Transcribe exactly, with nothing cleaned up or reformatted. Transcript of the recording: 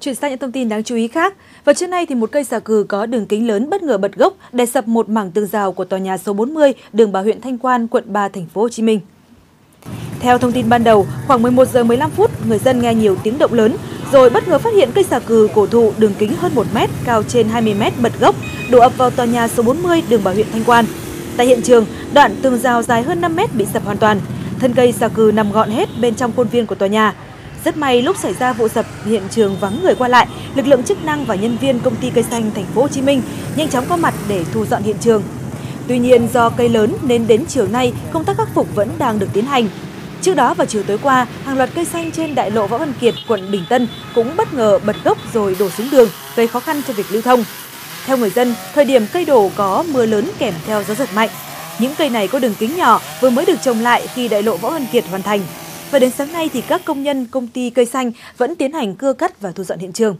Chuyển sang những thông tin đáng chú ý khác. Và trưa nay thì một cây xà cừ có đường kính lớn bất ngờ bật gốc đè sập một mảng tường rào của tòa nhà số bốn mươi, đường Bảo huyện Thanh Quan, quận ba, thành phố Hồ Chí Minh. Theo thông tin ban đầu, khoảng mười một giờ mười lăm phút, người dân nghe nhiều tiếng động lớn, rồi bất ngờ phát hiện cây xà cừ cổ thụ đường kính hơn một mét, cao trên hai mươi mét bật gốc, đổ ập vào tòa nhà số bốn mươi, đường Bảo huyện Thanh Quan. Tại hiện trường, đoạn tường rào dài hơn năm mét bị sập hoàn toàn. Thân cây xà cừ nằm gọn hết bên trong khuôn viên của tòa nhà. Rất may lúc xảy ra vụ sập, hiện trường vắng người qua lại, lực lượng chức năng và nhân viên công ty cây xanh thành phố Hồ Chí Minh nhanh chóng có mặt để thu dọn hiện trường. Tuy nhiên do cây lớn nên đến chiều nay công tác khắc phục vẫn đang được tiến hành. Trước đó vào chiều tối qua, hàng loạt cây xanh trên đại lộ Võ Văn Kiệt, quận Bình Tân cũng bất ngờ bật gốc rồi đổ xuống đường, gây khó khăn cho việc lưu thông. Theo người dân, thời điểm cây đổ có mưa lớn kèm theo gió giật mạnh. Những cây này có đường kính nhỏ vừa mới được trồng lại khi đại lộ Võ Văn Kiệt hoàn thành. Và đến sáng nay thì các công nhân công ty cây xanh vẫn tiến hành cưa cắt và thu dọn hiện trường.